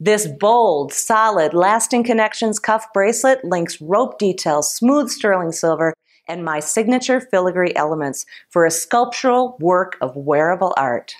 This bold, solid, Lasting Connections cuff bracelet links rope details, smooth sterling silver, and my signature filigree elements for a sculptural work of wearable art.